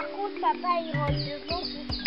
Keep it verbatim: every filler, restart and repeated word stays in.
Par contre, papa, il rentre devant.